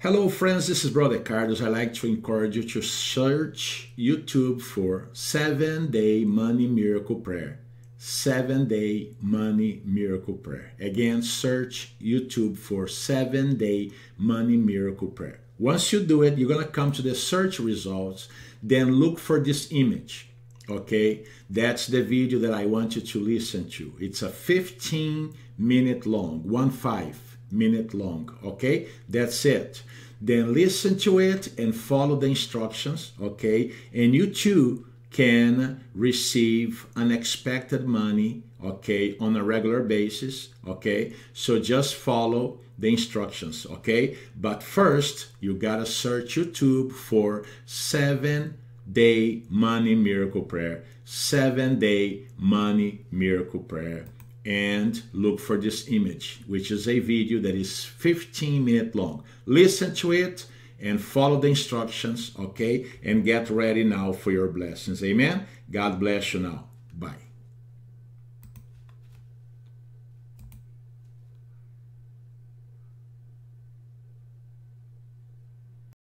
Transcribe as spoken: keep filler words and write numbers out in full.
Hello friends, this is Brother Carlos. I'd like to encourage you to search YouTube for seven day Money Miracle Prayer. seven day Money Miracle Prayer. Again, search YouTube for seven day Money Miracle Prayer. Once you do it, you're going to come to the search results, then look for this image, okay? That's the video that I want you to listen to. It's a fifteen minute long, one five. minute long, okay? That's it. Then listen to it and follow the instructions, okay? And you too can receive unexpected money, okay, on a regular basis, okay? So just follow the instructions, okay? But first, you gotta search YouTube for seven day Money Miracle Prayer, seven day Money Miracle Prayer, and look for this image, which is a video that is fifteen minutes long. Listen to it and follow the instructions, okay? And get ready now for your blessings. Amen? God bless you now. Bye.